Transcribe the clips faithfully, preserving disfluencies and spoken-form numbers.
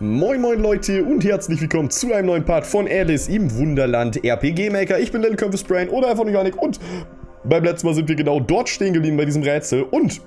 Moin moin Leute und herzlich willkommen zu einem neuen Part von Alice im Wunderland R P G-Maker. Ich bin LittleConfusedBrain oder einfach nur Janik und beim letzten Mal sind wir genau dort stehen geblieben bei diesem Rätsel. Und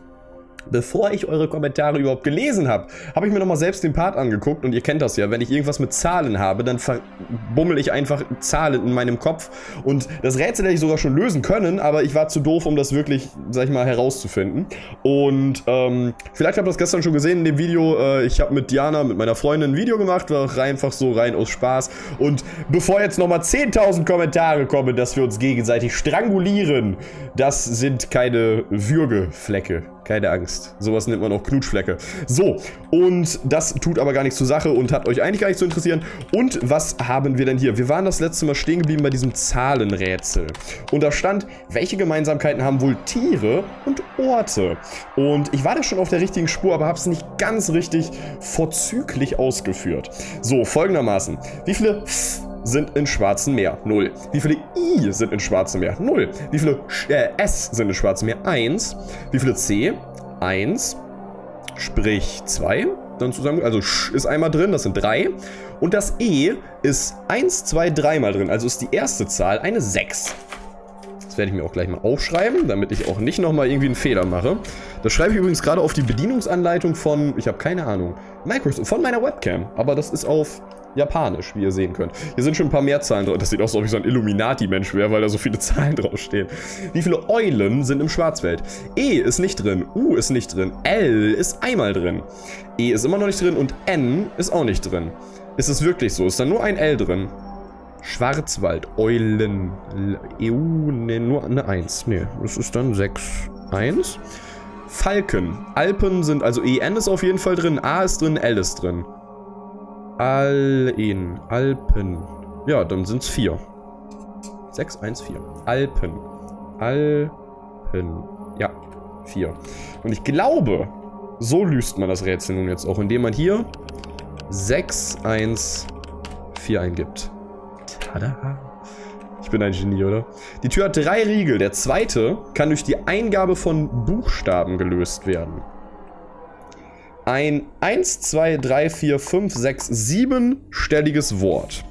bevor ich eure Kommentare überhaupt gelesen habe, habe ich mir nochmal selbst den Part angeguckt und ihr kennt das ja, wenn ich irgendwas mit Zahlen habe, dann verbummel ich einfach Zahlen in meinem Kopf und das Rätsel hätte ich sogar schon lösen können, aber ich war zu doof, um das wirklich, sag ich mal, herauszufinden. Und ähm, vielleicht habt ihr das gestern schon gesehen in dem Video, äh, ich habe mit Diana, mit meiner Freundin, ein Video gemacht, war auch einfach so rein aus Spaß. Und bevor jetzt nochmal zehntausend Kommentare kommen, dass wir uns gegenseitig strangulieren, das sind keine Würgeflecke. Keine Angst. Sowas nennt man auch Knutschflecke. So, und das tut aber gar nichts zur Sache und hat euch eigentlich gar nicht zu interessieren. Und was haben wir denn hier? Wir waren das letzte Mal stehen geblieben bei diesem Zahlenrätsel. Und da stand, welche Gemeinsamkeiten haben wohl Tiere und Orte? Und ich war da schon auf der richtigen Spur, aber habe es nicht ganz richtig vorzüglich ausgeführt. So, folgendermaßen. Wie viele F sind in Schwarzem Meer? null. Wie viele I sind in Schwarzem Meer? null. Wie viele äh, S sind in Schwarzem Meer? eins. Wie viele C? eins. Sprich zwei. Dann zusammen, also Sch ist einmal drin, das sind drei. Und das E ist eins, zwei, drei mal drin. Also ist die erste Zahl eine sechs. Das werde ich mir auch gleich mal aufschreiben, damit ich auch nicht nochmal irgendwie einen Fehler mache. Das schreibe ich übrigens gerade auf die Bedienungsanleitung von, ich habe keine Ahnung, Microsoft, von meiner Webcam. Aber das ist auf Japanisch, wie ihr sehen könnt. Hier sind schon ein paar mehr Zahlen drauf. Das sieht aus, als ob ich so ein Illuminati-Mensch wäre, weil da so viele Zahlen draufstehen. Wie viele Eulen sind im Schwarzwald? E ist nicht drin, U ist nicht drin, L ist einmal drin. E ist immer noch nicht drin und N ist auch nicht drin. Ist es wirklich so? Ist da nur ein L drin? Schwarzwald, Eulen, E U, ne, nur eine eins. Ne, das ist dann sechs, eins. Falken, Alpen sind, also E N ist auf jeden Fall drin, A ist drin, L ist drin. Alpen, Alpen. Ja, dann sind es vier. sechs, eins, vier. Alpen. Alpen. Ja, vier. Und ich glaube, so löst man das Rätsel nun jetzt auch, indem man hier sechs, eins, vier eingibt. Tada. Ich bin ein Genie, oder? Die Tür hat drei Riegel. Der zweite kann durch die Eingabe von Buchstaben gelöst werden. Ein eins, zwei, drei, vier, fünf, sechs, sieben stelliges Wort.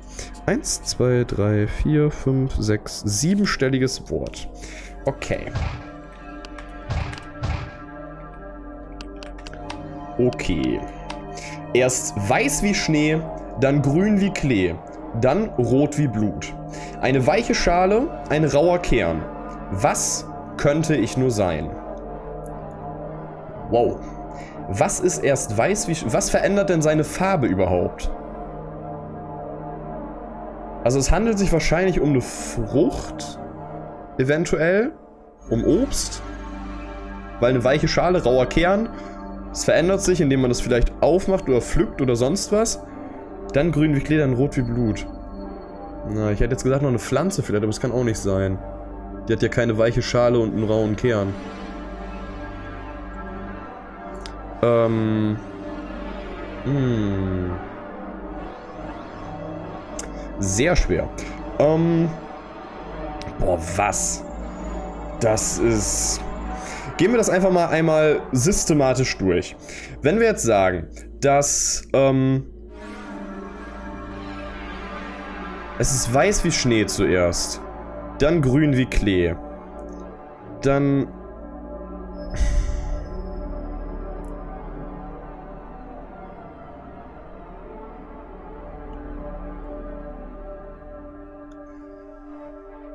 eins, zwei, drei, vier, fünf, sechs, sieben stelliges Wort. Okay. Okay. Erst weiß wie Schnee, dann grün wie Klee, dann rot wie Blut. Eine weiche Schale, ein rauer Kern. Was könnte ich nur sein? Wow. Was ist erst weiß wie... Was verändert denn seine Farbe überhaupt? Also es handelt sich wahrscheinlich um eine Frucht. Eventuell. Um Obst. Weil eine weiche Schale, rauer Kern. Es verändert sich, indem man das vielleicht aufmacht oder pflückt oder sonst was. Dann grün wie Klee, dann rot wie Blut. Na, ich hätte jetzt gesagt noch eine Pflanze vielleicht, aber es kann auch nicht sein. Die hat ja keine weiche Schale und einen rauen Kern. Ähm. Hm. Sehr schwer. Ähm. Boah, was? Das ist... Gehen wir das einfach mal einmal systematisch durch. Wenn wir jetzt sagen, dass... Ähm, es ist weiß wie Schnee zuerst. Dann grün wie Klee. Dann...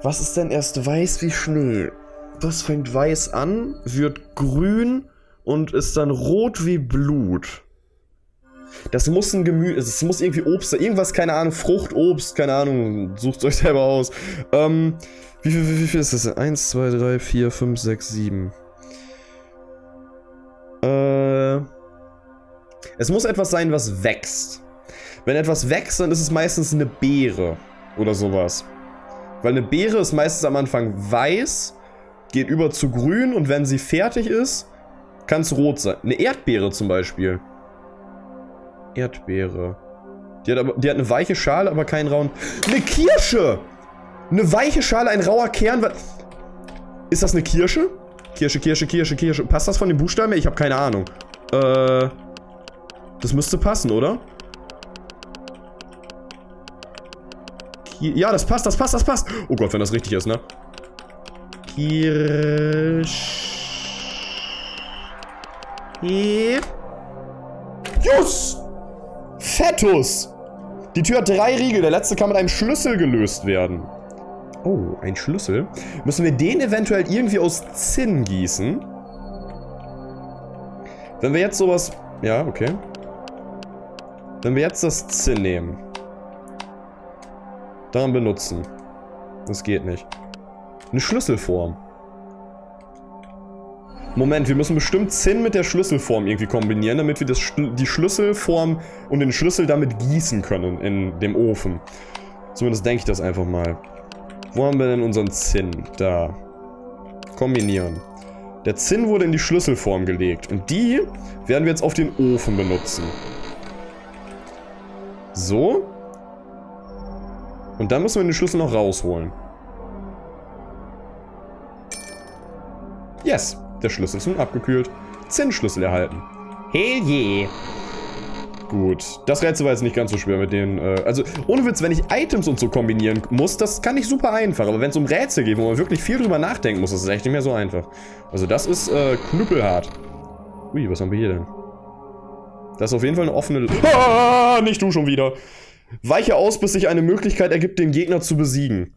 Was ist denn erst weiß wie Schnee? Das fängt weiß an, wird grün und ist dann rot wie Blut. Das muss ein Gemüse, es muss irgendwie Obst sein, irgendwas, keine Ahnung, Frucht, Obst, keine Ahnung, sucht euch selber aus. Ähm, wie viel, wie viel ist das denn? eins, zwei, drei, vier, fünf, sechs, sieben. Äh, es muss etwas sein, was wächst. Wenn etwas wächst, dann ist es meistens eine Beere oder sowas. Weil eine Beere ist meistens am Anfang weiß, geht über zu grün und wenn sie fertig ist, kann es rot sein. Eine Erdbeere zum Beispiel. Erdbeere. Die hat, aber, die hat eine weiche Schale, aber keinen rauen... Eine Kirsche! Eine weiche Schale, ein rauer Kern. Ist das eine Kirsche? Kirsche, Kirsche, Kirsche, Kirsche. Passt das von den Buchstaben her? Ich habe keine Ahnung. Äh, das müsste passen, oder? Ki ja, das passt, das passt, das passt. Oh Gott, wenn das richtig ist, ne? Kirsch. Jus! Fettus! Die Tür hat drei Riegel. Der letzte kann mit einem Schlüssel gelöst werden. Oh, ein Schlüssel. Müssen wir den eventuell irgendwie aus Zinn gießen? Wenn wir jetzt sowas... Ja, okay. Wenn wir jetzt das Zinn nehmen. Dann benutzen. Das geht nicht. Eine Schlüsselform. Moment, wir müssen bestimmt Zinn mit der Schlüsselform irgendwie kombinieren, damit wir das, die Schlüsselform und den Schlüssel damit gießen können in dem Ofen. Zumindest denke ich das einfach mal. Wo haben wir denn unseren Zinn? Da. Kombinieren. Der Zinn wurde in die Schlüsselform gelegt. Und die werden wir jetzt auf den Ofen benutzen. So. Und dann müssen wir den Schlüssel noch rausholen. Yes. Der Schlüssel ist nun abgekühlt. Zinnschlüssel erhalten. Hell je. Gut. Das Rätsel war jetzt nicht ganz so schwer mit den... Äh, also, ohne Witz, wenn ich Items und so kombinieren muss, das kann ich super einfach. Aber wenn es um Rätsel geht, wo man wirklich viel drüber nachdenken muss, das ist echt nicht mehr so einfach. Also, das ist äh, knüppelhart. Ui, was haben wir hier denn? Das ist auf jeden Fall eine offene... Ah, nicht du schon wieder. Weiche aus, bis sich eine Möglichkeit ergibt, den Gegner zu besiegen.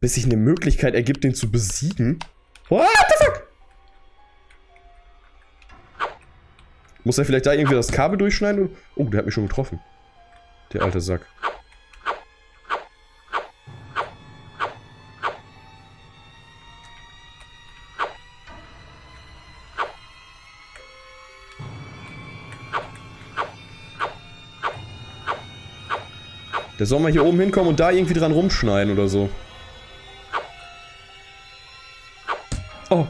Bis sich eine Möglichkeit ergibt, den zu besiegen? What the fuck? Muss er vielleicht da irgendwie das Kabel durchschneiden? Oh, der hat mich schon getroffen. Der alte Sack. Der soll mal hier oben hinkommen und da irgendwie dran rumschneiden oder so. Oh.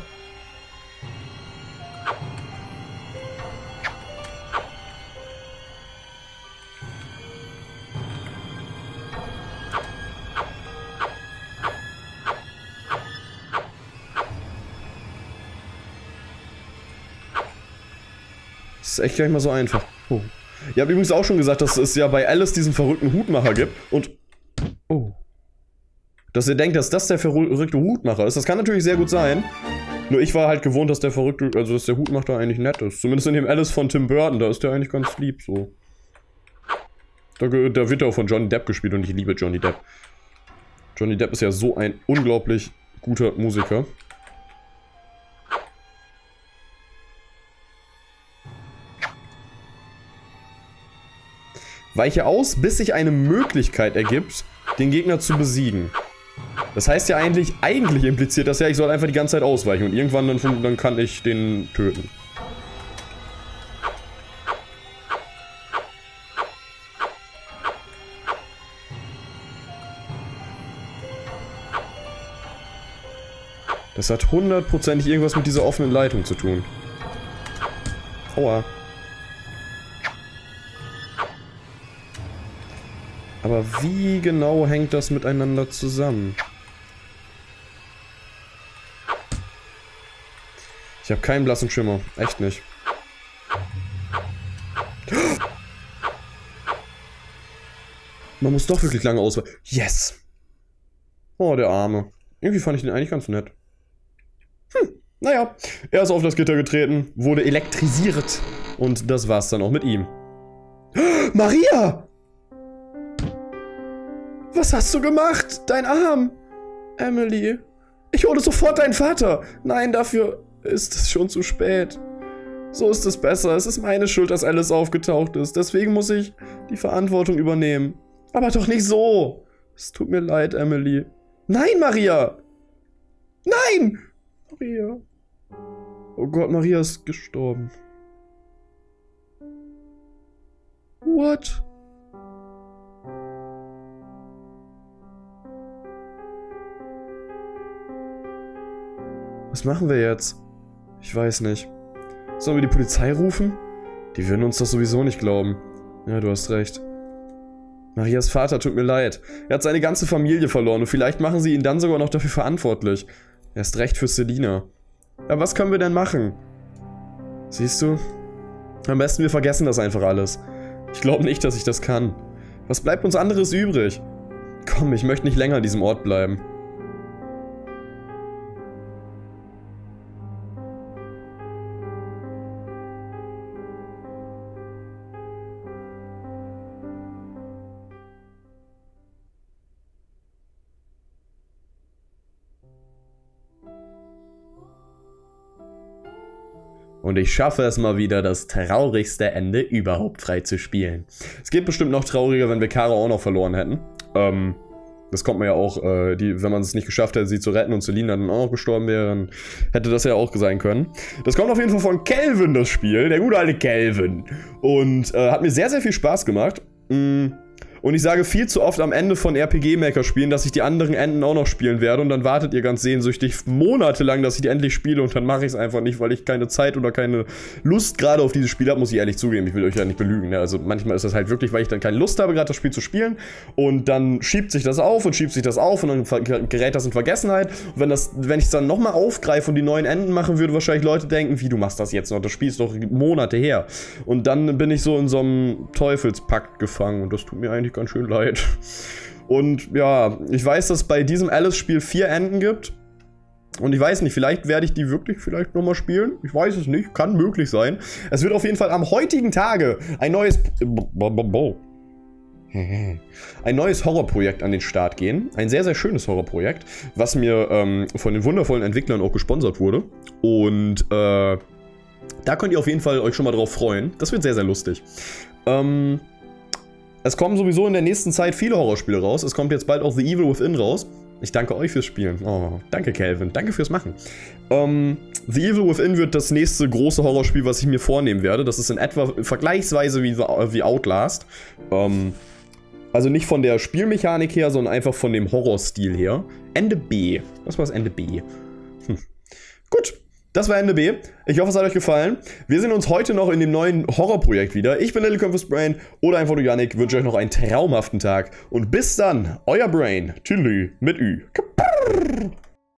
Das ist echt gar nicht mal so einfach. Oh. Ihr habt übrigens auch schon gesagt, dass es ja bei Alice diesen verrückten Hutmacher gibt und... Oh. Dass ihr denkt, dass das der verrückte Hutmacher ist. Das kann natürlich sehr gut sein. Nur ich war halt gewohnt, dass der verrückte... Also, dass der Hutmacher eigentlich nett ist. Zumindest in dem Alice von Tim Burton. Da ist der eigentlich ganz lieb, so. Da, da wird er auch von Johnny Depp gespielt und ich liebe Johnny Depp. Johnny Depp ist ja so ein unglaublich guter Musiker. Weiche aus, bis sich eine Möglichkeit ergibt, den Gegner zu besiegen. Das heißt ja eigentlich, eigentlich impliziert das ja, ich soll einfach die ganze Zeit ausweichen und irgendwann dann, dann kann ich den töten. Das hat hundertprozentig irgendwas mit dieser offenen Leitung zu tun. Aua. Aber wie genau hängt das miteinander zusammen? Ich habe keinen blassen Schimmer. Echt nicht. Man muss doch wirklich lange ausweichen. Yes! Oh, der Arme. Irgendwie fand ich den eigentlich ganz nett. Hm, naja. Er ist auf das Gitter getreten, wurde elektrisiert. Und das war's dann auch mit ihm. Maria! Was hast du gemacht? Dein Arm! Emily, ich hole sofort deinen Vater! Nein, dafür ist es schon zu spät. So ist es besser. Es ist meine Schuld, dass Alice aufgetaucht ist. Deswegen muss ich die Verantwortung übernehmen. Aber doch nicht so! Es tut mir leid, Emily. Nein, Maria! Nein! Maria. Oh Gott, Maria ist gestorben. What? Was machen wir jetzt? Ich weiß nicht. Sollen wir die Polizei rufen? Die würden uns das sowieso nicht glauben. Ja, du hast recht. Marias Vater tut mir leid. Er hat seine ganze Familie verloren und vielleicht machen sie ihn dann sogar noch dafür verantwortlich. Erst recht für Selina. Aber was können wir denn machen? Siehst du? Am besten wir vergessen das einfach alles. Ich glaube nicht, dass ich das kann. Was bleibt uns anderes übrig? Komm, ich möchte nicht länger an diesem Ort bleiben. Und ich schaffe es mal wieder, das traurigste Ende überhaupt frei zu spielen. Es geht bestimmt noch trauriger, wenn wir Kara auch noch verloren hätten. Ähm, das kommt man ja auch, äh, die, wenn man es nicht geschafft hätte, sie zu retten und Selina dann auch noch gestorben wäre, dann hätte das ja auch sein können. Das kommt auf jeden Fall von Kelvin, das Spiel, der gute alte Kelvin. Und äh, hat mir sehr, sehr viel Spaß gemacht. Mm. Und ich sage viel zu oft am Ende von R P G-Maker spielen, dass ich die anderen Enden auch noch spielen werde. Und dann wartet ihr ganz sehnsüchtig monatelang, dass ich die endlich spiele. Und dann mache ich es einfach nicht, weil ich keine Zeit oder keine Lust gerade auf dieses Spiel habe. Muss ich ehrlich zugeben, ich will euch ja nicht belügen. Ne? Also manchmal ist das halt wirklich, weil ich dann keine Lust habe, gerade das Spiel zu spielen. Und dann schiebt sich das auf und schiebt sich das auf. Und dann gerät das in Vergessenheit. Und wenn, das, wenn ich es dann nochmal aufgreife und die neuen Enden machen würde, wahrscheinlich Leute denken, wie, du machst das jetzt noch? Das Spiel ist doch Monate her. Und dann bin ich so in so einem Teufelspakt gefangen. Und das tut mir eigentlich ganz schön leid. Und ja, ich weiß, dass es bei diesem Alice-Spiel vier Enden gibt. Und ich weiß nicht, vielleicht werde ich die wirklich vielleicht nochmal spielen. Ich weiß es nicht, kann möglich sein. Es wird auf jeden Fall am heutigen Tage ein neues... ein neues Horrorprojekt an den Start gehen. Ein sehr, sehr schönes Horrorprojekt, was mir ähm, von den wundervollen Entwicklern auch gesponsert wurde. Und äh, da könnt ihr auf jeden Fall euch schon mal drauf freuen. Das wird sehr, sehr lustig. Ähm... Es kommen sowieso in der nächsten Zeit viele Horrorspiele raus. Es kommt jetzt bald auch The Evil Within raus. Ich danke euch fürs Spielen. Oh, danke, Kelvin. Danke fürs Machen. Ähm, The Evil Within wird das nächste große Horrorspiel, was ich mir vornehmen werde. Das ist in etwa vergleichsweise wie, wie Outlast. Ähm, also nicht von der Spielmechanik her, sondern einfach von dem Horrorstil her. Ende B. Was war das Ende B? Hm. Gut. Das war Ende B. Ich hoffe, es hat euch gefallen. Wir sehen uns heute noch in dem neuen Horrorprojekt wieder. Ich bin LittleConfusedBrain oder einfach nur Yannick. Wünsche euch noch einen traumhaften Tag. Und bis dann, euer Brain. Tschüss mit Ü. Kapurr.